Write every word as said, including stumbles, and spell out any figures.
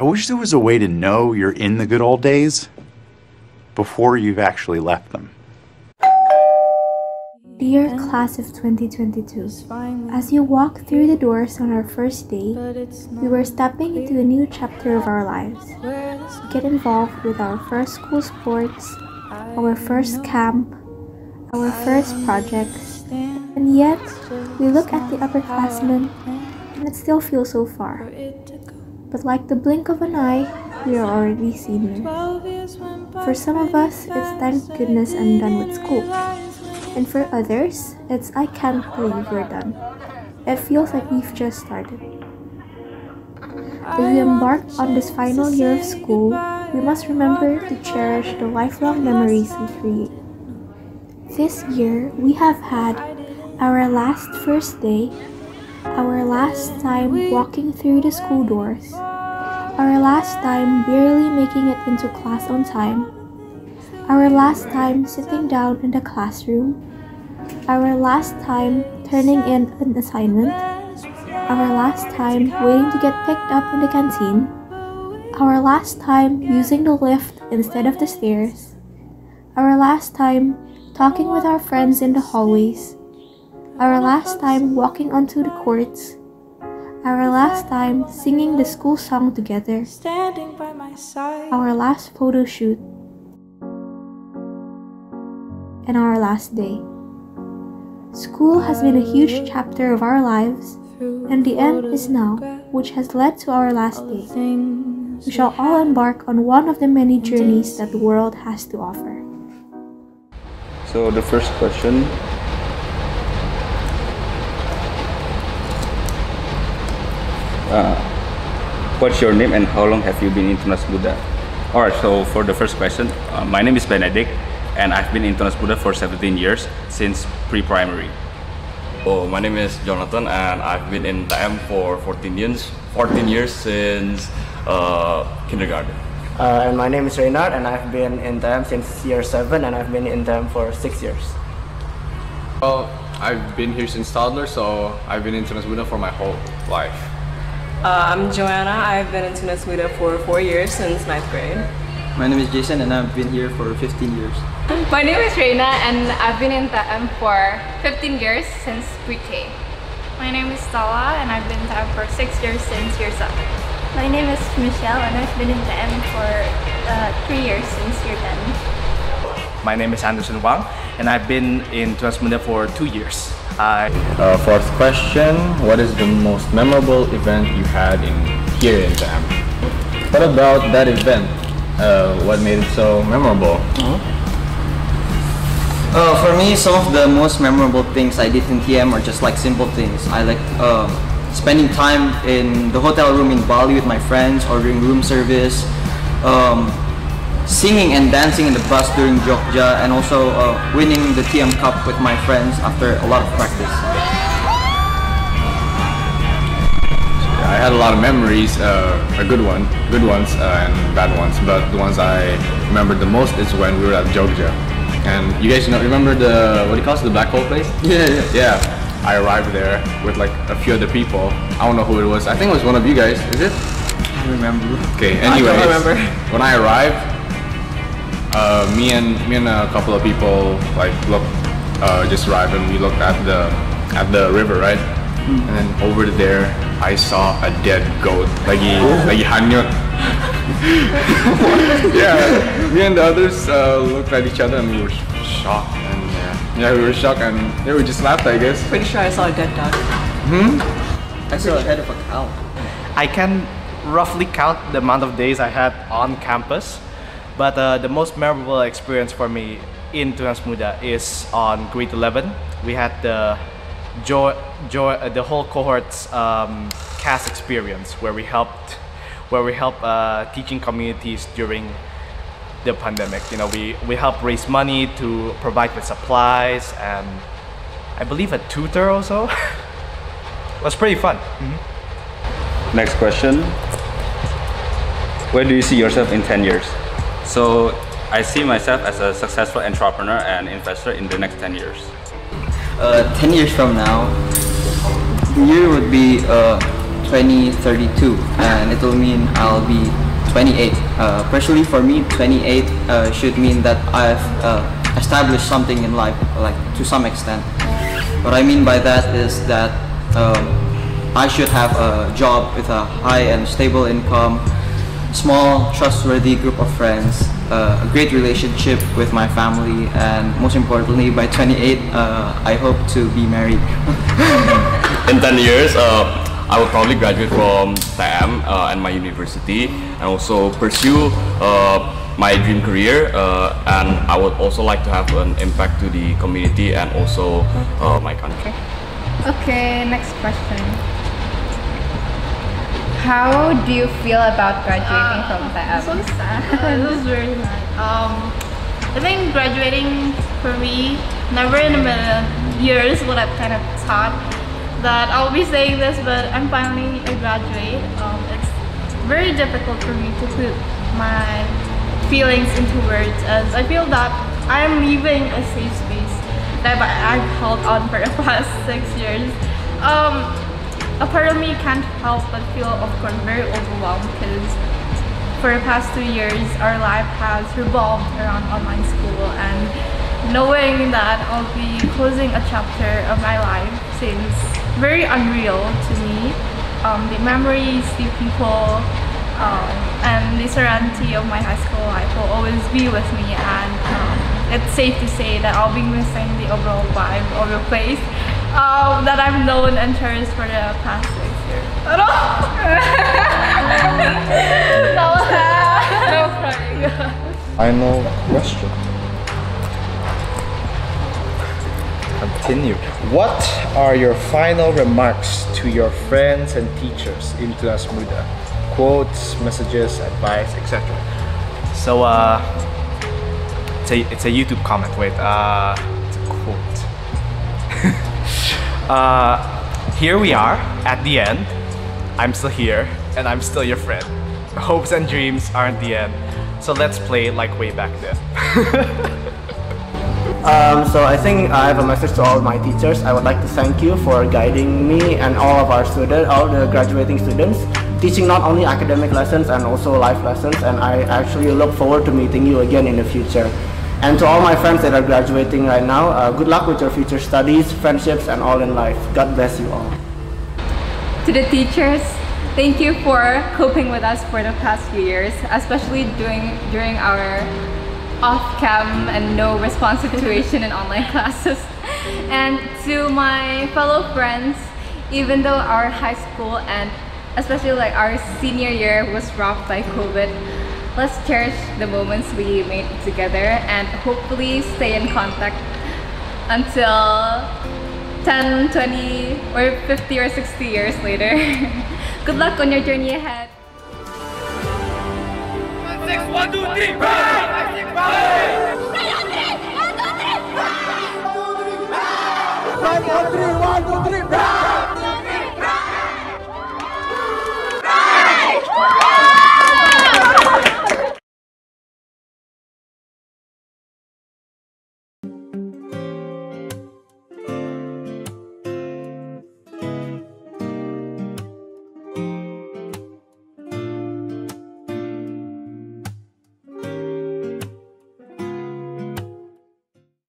I wish there was a way to know you're in the good old days before you've actually left them. Dear Class of twenty twenty-two, as you walk through the doors on our first day, we were stepping into a new chapter of our lives. We get involved with our first school sports, our first camp, our first projects, and yet we look at the upperclassmen and it still feels so far. But like the blink of an eye, we are already seniors. For some of us, it's thank goodness I'm done with school. And for others, it's I can't believe we're done. It feels like we've just started. As we embark on this final year of school, we must remember to cherish the lifelong memories we create. This year, we have had our last first day, our last time walking through the school doors, our last time barely making it into class on time, our last time sitting down in the classroom, our last time turning in an assignment, our last time waiting to get picked up in the canteen, our last time using the lift instead of the stairs, our last time talking with our friends in the hallways, our last time walking onto the courts, our last time singing the school song together, our last photo shoot, and our last day. School has been a huge chapter of our lives, and the end is now, which has led to our last day. We shall all embark on one of the many journeys that the world has to offer. So the first question, Uh, what's your name and how long have you been in Tunas Muda? Alright, so for the first question, uh, my name is Benedict and I've been in Tunas Muda for seventeen years, since pre-primary. Oh, my name is Jonathan and I've been in T M for fourteen years, fourteen years since uh, kindergarten. Uh, and my name is Reynard and I've been in T M since year seven and I've been in T M for six years. Well, I've been here since toddler, so I've been in Tunas Muda for my whole life. Uh, I'm Joanna. I've been in Tunas Muda for four years since ninth grade. My name is Jason and I've been here for fifteen years. My name is Reina and I've been in T M for fifteen years since pre-K. My name is Tala and I've been in T M for six years since year seven. My name is Michelle and I've been in T M for uh, three years since year ten. My name is Anderson Wang and I've been in Tunas Muda for two years. Hi. Uh, fourth question, what is the most memorable event you had in here in T M? What about that event? Uh, what made it so memorable? Mm-hmm. uh, for me, some of the most memorable things I did in T M are just like simple things. I like uh, spending time in the hotel room in Bali with my friends, ordering room service, um, singing and dancing in the bus during Jogja, and also uh, winning the T M Cup with my friends after a lot of practice. I had a lot of memories, uh, a good one, good ones uh, and bad ones, but the ones I remember the most is when we were at Jogja. And you guys know, remember the, what do you call it, the black hole place? Yeah, yeah. Yeah. I arrived there with like a few other people. I don't know who it was. I think it was one of you guys, is it? I don't remember. Okay, anyways, I remember. When I arrived, Uh, me and me and a couple of people like look, uh, just arrived and we looked at the at the river, right? Mm. And then over there, I saw a dead goat. Like he, like he hanyut. Yeah, me and the others uh, looked at each other and we were shocked. And yeah, yeah, we were shocked and yeah, we just laughed, I guess. Pretty sure I saw a dead dog. Hmm. I saw a head of a cow. I can roughly count the amount of days I had on campus. But uh, the most memorable experience for me in Tunas Muda is on grade eleven. We had the jo jo uh, the whole cohort's um, C A S experience, where we helped where we help uh, teaching communities during the pandemic. You know, we we help raise money to provide with supplies and I believe a tutor also. It was pretty fun. Mm-hmm. Next question: where do you see yourself in ten years? So, I see myself as a successful entrepreneur and investor in the next ten years. Uh, ten years from now, the year would be uh, twenty thirty-two, and it will mean I'll be twenty-eight. Uh, personally for me, twenty-eight uh, should mean that I've uh, established something in life, like to some extent. What I mean by that is that um, I should have a job with a high and stable income, small trustworthy group of friends, uh, a great relationship with my family, and most importantly, by twenty-eight, uh, I hope to be married. In ten years, uh, I will probably graduate from T M uh, and my university, and also pursue uh, my dream career, uh, and I would also like to have an impact to the community and also uh, my country. Okay, next question. How do you feel about graduating uh, from T M? So sad. It was very sad. Um, I think graduating for me, never in a million years would I've kind of thought that I'll be saying this, but I'm finally a graduate. Um, it's very difficult for me to put my feelings into words, as I feel that I'm leaving a safe space that I've held on for the past six years. Um, A part of me can't help but feel, of course, very overwhelmed, because for the past two years, our life has revolved around online school, and knowing that I'll be closing a chapter of my life seems very unreal to me. Um, the memories, the people, um, and the serenity of my high school life will always be with me, and um, it's safe to say that I'll be missing the overall vibe of your place. Um, that I've known and cherished for the past six years. Oh, no. No, no crying. Final question. Continue. What are your final remarks to your friends and teachers in Tunas Muda? Quotes, messages, advice, et cetera. So, uh, it's a, it's a YouTube comment. Wait, uh, it's a quote. Uh, here we are, at the end. I'm still here, and I'm still your friend. Hopes and dreams aren't the end, so let's play like way back then. um, so I think I have a message to all my teachers. I would like to thank you for guiding me and all of our students, all the graduating students, teaching not only academic lessons and also life lessons, and I actually look forward to meeting you again in the future. And to all my friends that are graduating right now, uh, good luck with your future studies, friendships, and all in life. God bless you all. To the teachers, thank you for coping with us for the past few years, especially during, during our off-cam and no-response situation in online classes. And to my fellow friends, even though our high school and especially like our senior year was rocked by COVID, let's cherish the moments we made together and hopefully stay in contact until ten, twenty, or fifty or sixty years later. Good luck on your journey ahead. Six, one, two, three, five, five, six, five.